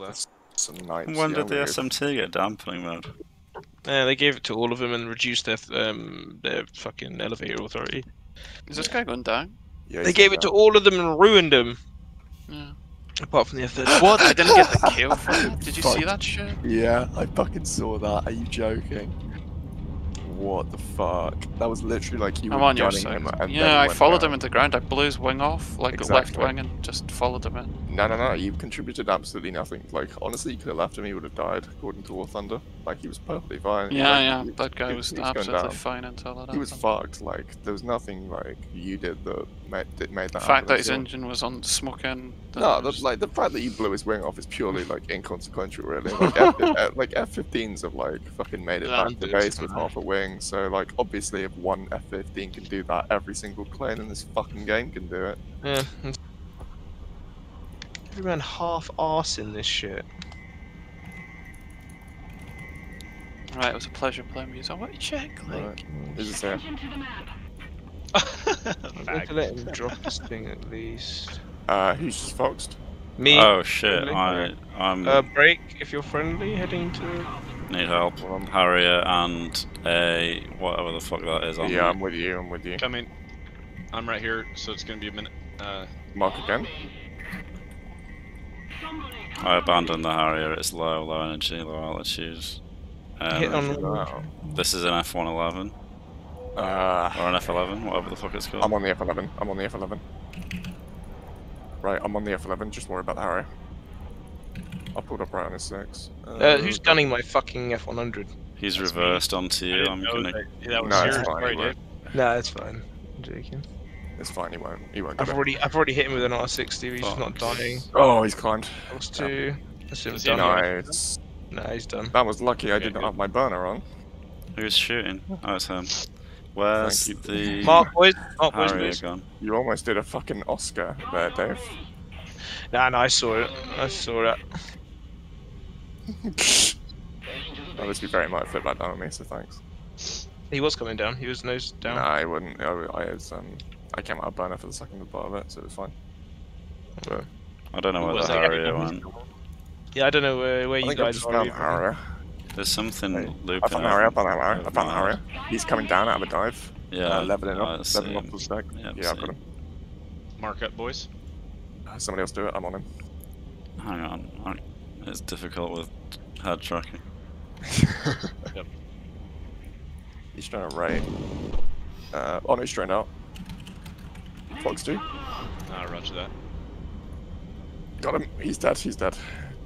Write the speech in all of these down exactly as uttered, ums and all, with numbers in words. left. When did the S M T get dampening mode? Yeah, they gave it to all of them and reduced their um their fucking elevator authority. Is this guy going down? Yeah, they gave it to all of them and ruined them. Yeah. Apart from the F thirty. What? I didn't get the kill for it. Did you see that shit? Yeah, I fucking saw that. Are you joking? What the fuck? That was literally like you I'm were on your side. Him and yeah, I followed down. him into the ground. I blew his wing off, like exactly. left wing, and just followed him in. No, no, no. You contributed absolutely nothing. Like, honestly, you could have left him. He would have died, according to War Thunder. Like, he was perfectly fine. Yeah, like, yeah. Was, that guy he, was he absolutely fine until that happened. He was fucked. Like, there was nothing, like, you did that made, that made that The fact happen, that his so. engine was on smoking. No, the, like, the fact that you blew his wing off is purely, like, inconsequential, really. Like, F, F, like F fifteens have, like, fucking made it Landed. back to base with half a wing. So, like, obviously, if one F fifteen can do that, every single plane in this fucking game can do it. Yeah. Everyone half-arse in this shit. Right, it was a pleasure playing with you. I want to check, like... Right. Is it there? I'm going to let him drop this thing at least. Uh, who's just foxed? Me. Oh, shit, I, I'm... Uh, break, if you're friendly, heading to... Need help. Well, Harrier and a whatever the fuck that is. I'm yeah, right. I'm with you. I'm with you. I mean, I'm right here, so it's gonna be a minute. Uh, Mark again. I abandoned the Harrier. It's low, low energy, low altitude. Um, Hit on wow. This is an F one eleven uh, or an F eleven, whatever the fuck it's called. I'm on the F eleven. I'm on the F eleven. Right, I'm on the F eleven. Just worry about the Harrier. I pulled up right on his six. Uh, uh, who's gunning my fucking F one hundred? He's That's reversed me. onto you. I'm gonna. That, yeah, that was no, it's fine. Right, no, it's fine. I'm joking. It's fine. He won't. He won't. I've already. It. I've already hit him with an R sixty. He's just not dying. Oh, he's climbed. Plus two. Yeah. Done nice. No, he's done. That was lucky. I didn't yeah, have my burner on. Who's shooting? Oh, it's him. Where's the Mark? Boys, Mark, boys, gun? You almost did a fucking Oscar there, Dave. Nah, no, I saw it. I saw it. That would be very much flip back down on me, so thanks. He was coming down, he was nose down. Nah, he wouldn't. I, I, was, um, I came out of burner for the second part of it, so it was fine. But I don't know where the Harrier went. Yeah, I don't know where, where you guys are. Harrier. There's something hey, looping. I found Harrier, I found Harrier, I found Harrier. He's coming down out of a dive. Yeah. Uh, leveling up, leveling up the stack. Yeah, yeah, I've got him. Mark up, boys. Somebody else do it, I'm on him. Hang on, I'm... it's difficult with hard tracking. Yep. He's trying to raid. Uh, oh no, he's straight out. Fox two. Ah, roger that. Got him, he's dead, he's dead.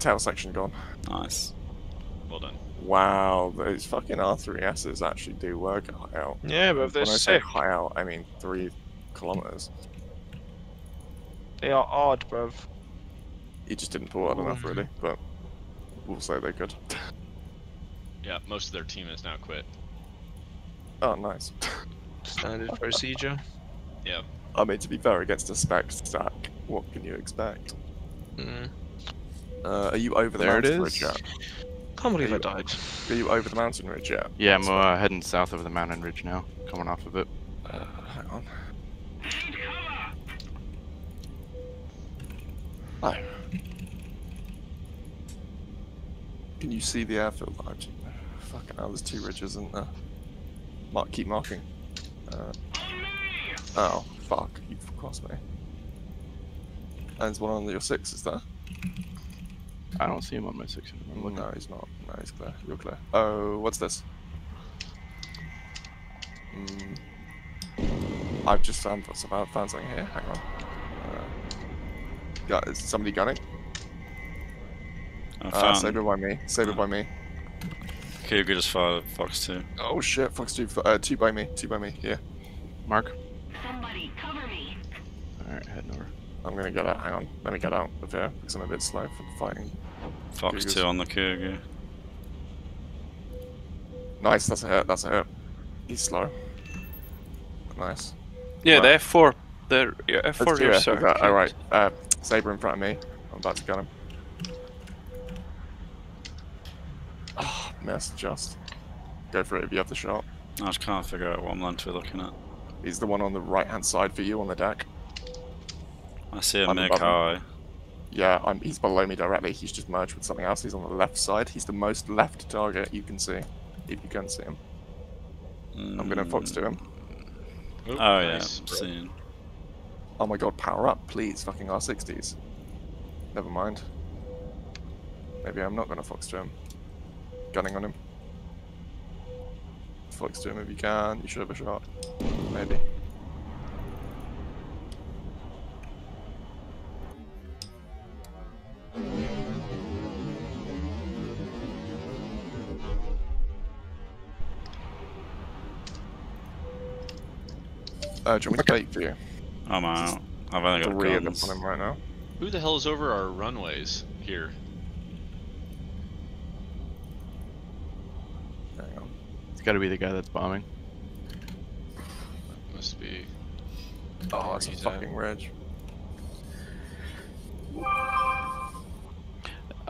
Tail section gone. Nice. Well done. Wow, those fucking R three S's actually do work at high out. Yeah, but if they're sick. When I say high out, I mean three kilometers. They are odd, bruv. He just didn't pull out enough, really, but we'll say they could. Yeah, most of their team has now quit. Oh, nice. Standard procedure. Yeah. I mean, to be fair, against a spec stack, what can you expect? Mm. Uh, are you over the there mountain ridge yet? Can't believe I died. Are you over the mountain ridge yet? Yeah, I'm uh, heading south over the mountain ridge now, coming off of it. Uh, hang on. Hi. Can you see the airfield? Fucking hell, there's two ridges, isn't there? Mark, keep marking. Uh, oh, fuck, you've crossed me. And there's one on your six, is there? I don't see him on my six. I'm no, he's not. No, he's clear. You're clear. Oh, what's this? Mm. I've just found, found something here. Hang on. Yeah, is somebody gunning? I found... Uh, Saber by me. Saber oh. by me. Kirga just fired Fox two. Oh shit, Fox two. Uh, two by me. Two by me. Yeah. Mark. Somebody cover me. Alright, heading over. I'm gonna get out. Hang on. Let me get out of here because I'm a bit slow for fighting. Fox two on the Kirga. Nice. That's a hit. That's a hit. He's slow. Nice. Yeah, right. They're four. They're yeah, F four. Yeah, sorry. Alright. Uh, Saber in front of me. I'm about to gun him. Oh, mess, just. Go for it if you have the shot. I just can't figure out what I'm meant to be looking at. He's the one on the right hand side for you on the deck. I see a MiG high. Yeah, I'm, he's below me directly. He's just merged with something else. He's on the left side. He's the most left target you can see, if you can see him. Mm. I'm gonna Fox to him. Oop, oh nice. Yeah, I'm seeing. Oh my god, power up, please, fucking R sixties. Never mind. Maybe I'm not gonna Fox to him. Gunning on him. Fox to him if you can. You should have a shot. Maybe. Uh, do you want me to take for you? I'm out. I've only got three of them on him right now. Who the hell is over our runways here? Hang on. It's got to be the guy that's bombing. That must be. Oh, that's a fucking reg. I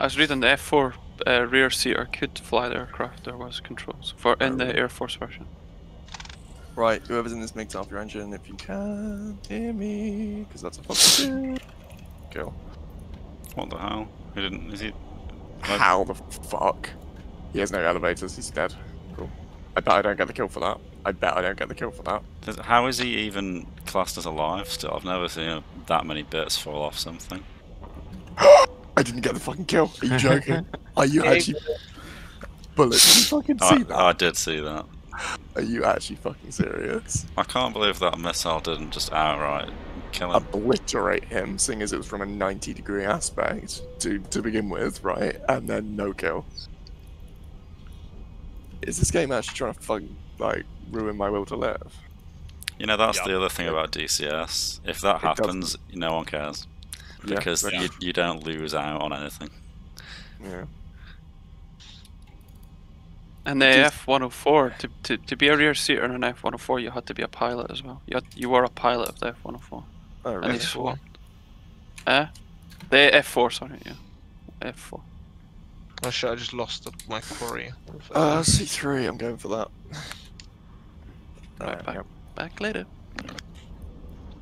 was reading the F four uh, rear seater could fly the aircraft. There was controls for in the Air Force version. Right, whoever's in this, makes up your engine if you can hear me, because that's a fucking kill. What the hell? He didn't. Is he? Like... How the fuck? He has no elevators. He's dead. Cool. I bet I don't get the kill for that. I bet I don't get the kill for that. How is he even classed as alive still? I've never seen that many bits fall off something. I didn't get the fucking kill. Are you joking? Are you actually? Bullet, did you fucking see I, that? I did see that. Are you actually fucking serious? I can't believe that missile didn't just outright kill him. Obliterate him, seeing as it was from a ninety degree aspect to, to begin with, right? And then no kill. Is this game actually trying to fucking, like, ruin my will to live? You know, that's yep. the other thing about D C S. If that it happens, doesn't. no one cares. Because yeah, you, you don't lose out on anything. Yeah. And the F one oh four, to, to, to be a rear seater in an F one oh four, you had to be a pilot as well. You had, you were a pilot of the F one oh four. Oh, really? And they swapped. Eh? The F four, sorry, yeah. F four. Oh shit, I just lost my quarry. Uh, C three, I'm going for that. Right, back, back later.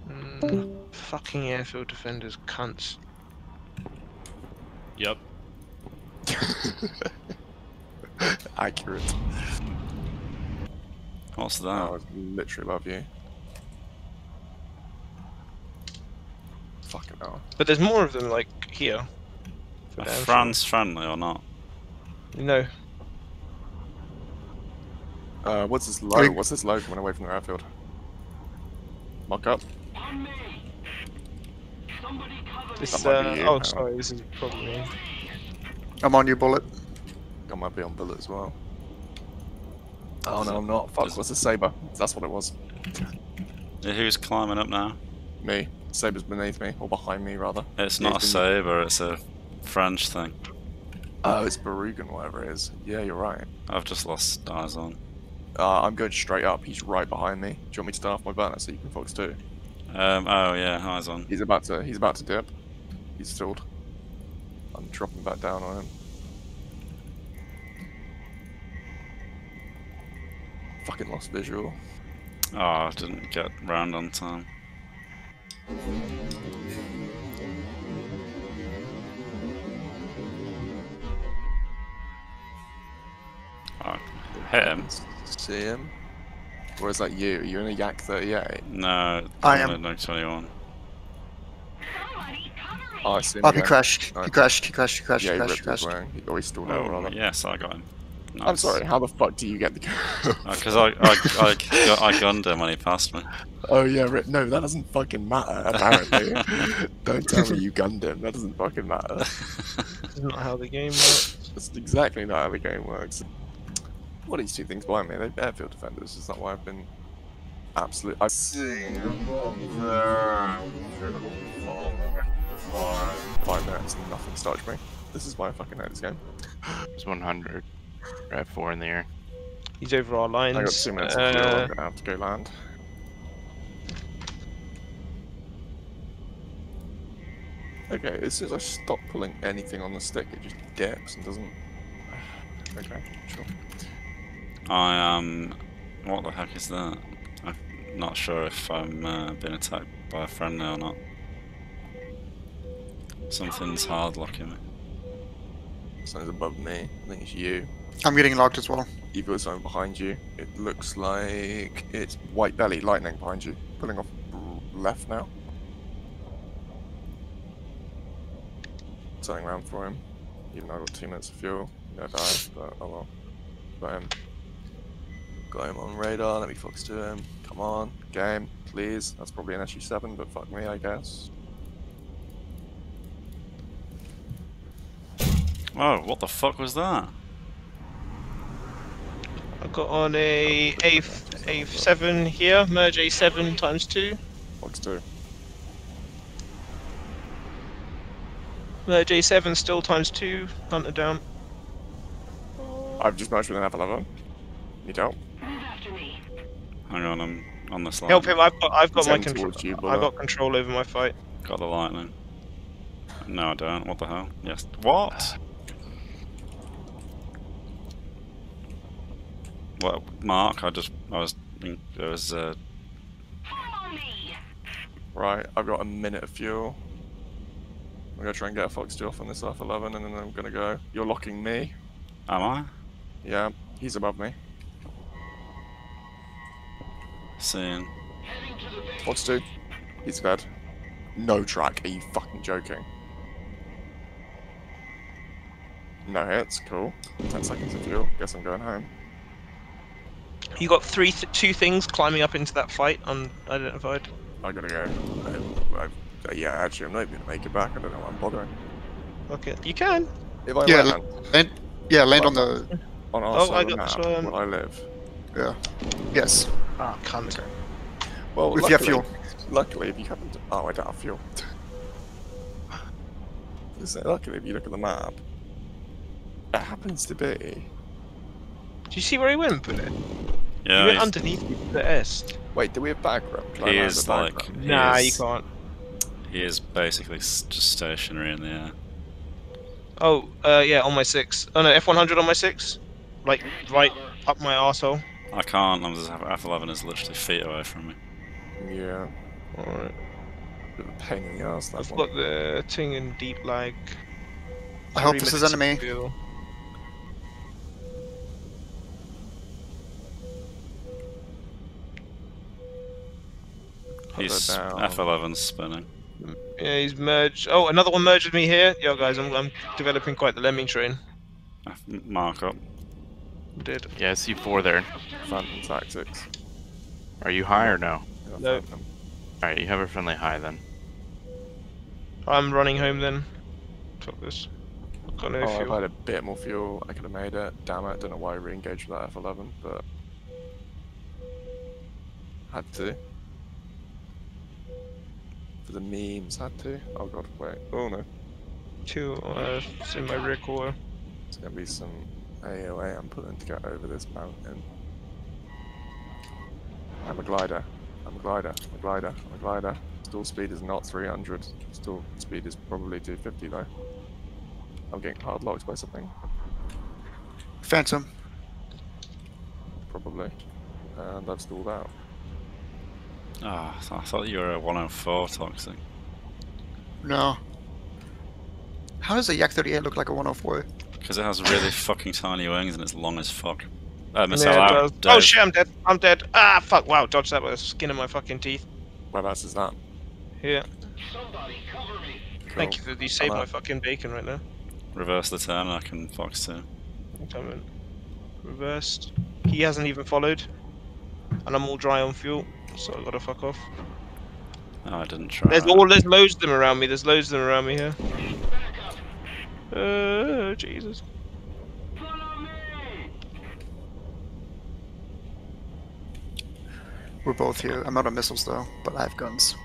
Mm, fucking airfield defenders, cunts. Yep. Accurate. What's that? Oh, I literally love you. Fucking hell. But there's more of them, like, here. Are France friendly or not? No. Uh, what's this low? What's this low coming away from the airfield? Mock up. On me. Somebody cover this, uh, you, oh, man. Sorry, this is probably... I'm on you, Bullet. I might be on Bullet as well. Oh no, I'm not. Fuck, what's a Saber? That's what it was. Who's climbing up now? Me. Saber's beneath me, or behind me rather. It's not a Saber, it's a French thing. Oh, it's Barugan, whatever it is. Yeah, you're right. I've just lost stars on. Uh, I'm going straight up, he's right behind me. Do you want me to start off my burner so you can Fox too? Um, oh yeah, eyes on. He's about to, he's about to dip. He's stalled. I'm dropping back down on him. Fucking lost visual. Oh, I didn't get round on time. Oh, hit him. See him? Or is that you? Are you in a Yak thirty-eight? No, I am. N twenty-one. Oh, I see him. Oh, he crashed. He crashed, he crashed, he crashed, he crashed, he crashed. Oh, he's still there, rather. Yes, I got him. Nice. I'm sorry, how the fuck do you get the kill? Because oh, I, I, I, I gunned him when he passed me. Oh yeah, no, that doesn't fucking matter, apparently. Don't tell me you gunned him, that doesn't fucking matter. That's not how the game works. That's exactly not how the game works. What are these two things behind me? They're airfield defenders, is that why I've been... absolute... I sing above Five minutes and nothing starts me. This is why I fucking hate this game. It's one hundred. Grab four in the air. He's over our lines. I got two minutes uh, to I'm gonna have to go land. Okay, as soon as I stop pulling anything on the stick, it just dips and doesn't. Okay, sure. I um, what the heck is that? I'm not sure if I'm uh, being attacked by a friendly or not. Something's hard locking me. Something's above me. I think it's you. I'm getting locked as well. You've got something behind you. It looks like it's white belly lightning behind you. Pulling off left now. Turning around for him. Even though I've got two minutes of fuel. I'm gonna die, but oh well. Got him. Got him on radar. Let me focus to him. Come on. Game. Please. That's probably an S U seven, but fuck me, I guess. Oh, what the fuck was that? I got on a A seven here, merge A seven times two. Fox two. Merge A seven still times two, Hunter down. I've just merged with an F eleven. Need help? Hang on, I'm on the slide. Help him, I've got, I've got my control. I've got control over my fight. Got the lightning. No, I don't. What the hell? Yes. What? Well, Mark, I just, I was, I was, uh... Right, I've got a minute of fuel. I'm gonna try and get a Fox two off on this F eleven and then I'm gonna go. You're locking me. Am I? Yeah, he's above me. Seeing. Fox two. He's dead. No track, are you fucking joking? No hits, cool. ten seconds of fuel, guess I'm going home. You got three, th two things climbing up into that fight unidentified. I gotta go. I, I, yeah, actually, I'm not even gonna make it back. I don't know why I'm bothering. Okay, you can. If I yeah, land, land, yeah, land on the on our oh, side of the map where I live. Yeah. Yes. Ah, oh, cunt. Okay. Well, with luckily, your fuel. Luckily, if you haven't. Oh, I don't have fuel. Luckily, if you look at the map, it happens to be. Do you see where he went, Bullet? Yeah. He went he's... underneath the S. Wait, do we have back room? He is back like. Room? Nah, is... you can't. He is basically just stationary in the air. Oh, uh, yeah, on my six. Oh no, F one hundred on my six. Like, right up my arsehole. I can't, I'm just, F eleven is literally feet away from me. Yeah. Alright. Bit of a pain in the ass, that I've one. Got the ting in deep lag. I hope this is enemy. He's F eleven spinning. Yeah, he's merged. Oh, another one merged with me here. Yo, guys, I'm, I'm developing quite the lemming train. Mark up. Did. Yeah, I see four there. Phantom tactics. Are you high or no? No. Alright, you have a friendly high then. I'm running home then. Fuck this. I've got no oh, fuel. I've had a bit more fuel. I could have made it. Damn it. Don't know why I re-engaged with that F eleven, but. Had to. For the memes, had to. Oh god, wait. Oh no. Two, uh, it's in my rear quarter. There's gonna be some A O A I'm putting to get over this mountain. I'm a glider. I'm a glider. I'm a glider. I'm a glider. Stall speed is not three hundred. Stall speed is probably two fifty though. I'm getting hard locked by something. Phantom. Probably. And I've stalled out. Ah, oh, I thought you were a one oh four toxic. No. How does a Yak thirty-eight look like a one oh four? Because it has really fucking tiny wings and it's long as fuck. Uh, yeah, oh shit, I'm dead. I'm dead. Ah, fuck. Wow, dodge that with the skin of my fucking teeth. Whereabouts is that? Here. Somebody cover me. Cool. Thank you, for you saved my fucking bacon right now. Reverse the turn and I can Fox two. Reversed. He hasn't even followed. And I'm all dry on fuel, so I gotta fuck off. Oh, I didn't try. There's, all, there's loads of them around me. There's loads of them around me here. Uh, Jesus. We're both here. I'm out of missiles though, but I have guns.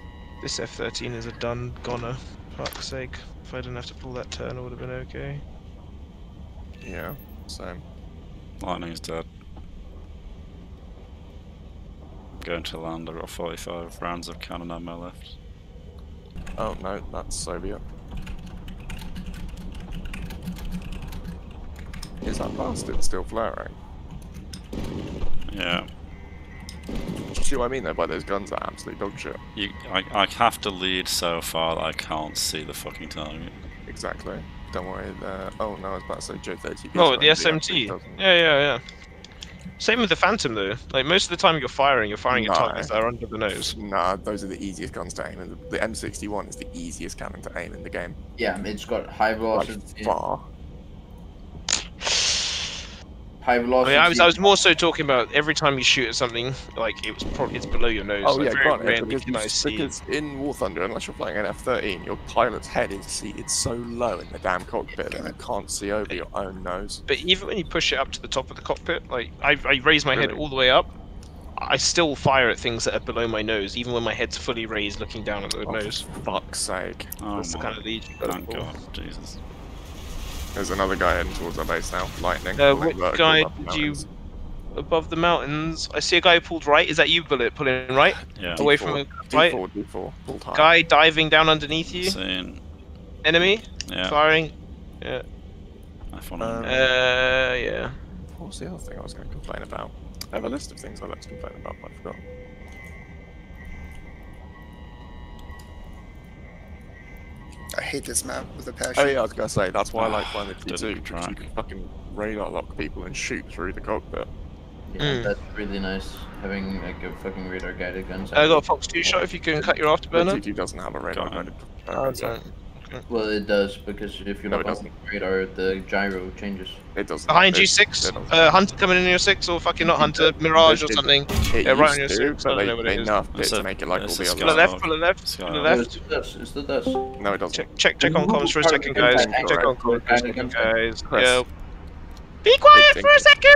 This F thirteen is a done goner. Fuck's sake. If I didn't have to pull that turn, it would have been okay. Yeah, same. Lightning's dead. I'm going to land. I've got forty-five rounds of cannon on my left. Oh no, that's Soviet. Is that bastard still flaring? Yeah. see what I mean though by those guns that are absolute dog shit. You, I, I have to lead so far that I can't see the fucking target. Exactly. Don't worry. Uh, oh no, I was about to say J thirty. Oh, the S M T. Yeah, yeah, yeah. Same with the Phantom though. Like most of the time you're firing, you're firing no. at targets that are under the nose. Nah, those are the easiest guns to aim. And the M sixty-one is the easiest cannon to aim in the game. Yeah, it's got high velocity. Like far. High velocity. I, mean, I was I was more so talking about every time you shoot at something, like it was probably it's below your nose. Oh like, yeah, granted, because, because, because in War Thunder, unless you're flying an F thirteen, your pilot's head is seated so low in the damn cockpit that you can't see over your own nose. But even when you push it up to the top of the cockpit, like I, I raise my really? head all the way up, I still fire at things that are below my nose, even when my head's fully raised, looking down at the oh, nose. For fuck's sake! Oh That's my the kind of lead you've got thank God, Jesus. There's another guy heading towards our base now. Lightning. Uh, which guy did you... Above the mountains? I see a guy pulled right. Is that you, Bullet, pulling right? Yeah. Away from a right? D four, D four. Pulled high. Guy diving down underneath you? Insane. Enemy? Yeah. Firing? Yeah. F one eleven. Um, uh, yeah. What was the other thing I was going to complain about? I have a list of things I'd like to complain about, but I forgot. I hate this map with a passion. Oh yeah, I was gonna say, that's why I like flying the T two, because you can fucking radar lock people and shoot through the cockpit. Yeah, mm. that's really nice, having like a fucking radar guided gun. I got a Fox two shot if you can cut your afterburner. The T two doesn't have a radar guided gun. Oh, well, it does, because if you no, lock on the radar, the gyro changes. It doesn't. Behind you, six. Uh, Hunter coming in your six, or fucking not Hunter, Mirage or something. It yeah, right on your six. I don't know what it is. It's to make it like all the other. Pull left, pull left, pull left. It's the dust. No, it doesn't. Check, check, check on comms for a second, guys. Check on comms for a second, guys. Yeah. Be quiet for a second.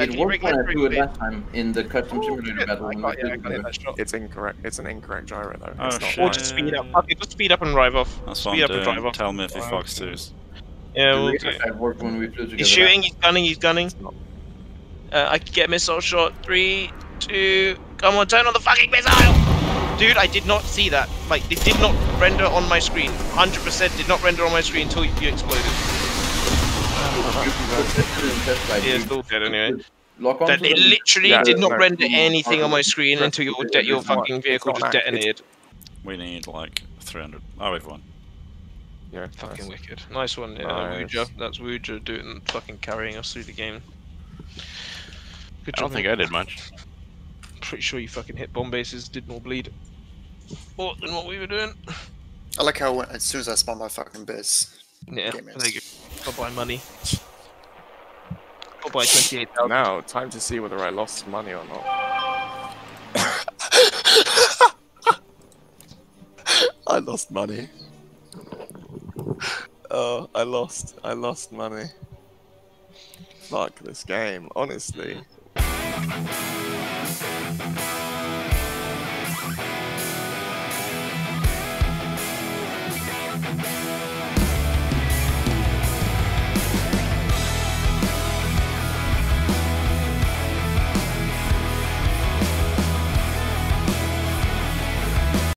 It worked when I do it last time in the custom simulator battle. It's incorrect. It's an incorrect gyro though. Oh, it's not. Or just speed up. Okay, just speed up and drive off. That's speed up and drive off. Tell me if he Fox twos. Yeah, we'll do it. Worked when we flew together. He's shooting. He's gunning. He's gunning. Uh, I can get missile shot. Three, two. Come on, turn on the fucking missile, dude. I did not see that. Like it did not render on my screen. one hundred percent did not render on my screen until you exploded. He is still dead anyway. Lock on that it literally yeah, did not no, render anything on my screen until your de your fucking not, vehicle just detonated. We need like three hundred. Oh, we've won. Yeah, fucking nice. Wicked. Nice one, yeah, nice. Wooja. That's Wooja doing fucking carrying us through the game. Good job. I don't think I did much. Pretty sure you fucking hit bomb bases, did more bleed. More than what we were doing. I like how as soon as I spawned my fucking base. Yeah, there you go. Go buy money. Go buy twenty-eight thousand. Now, time to see whether I lost money or not. I lost money. Oh, I lost. I lost money. Fuck this game, honestly.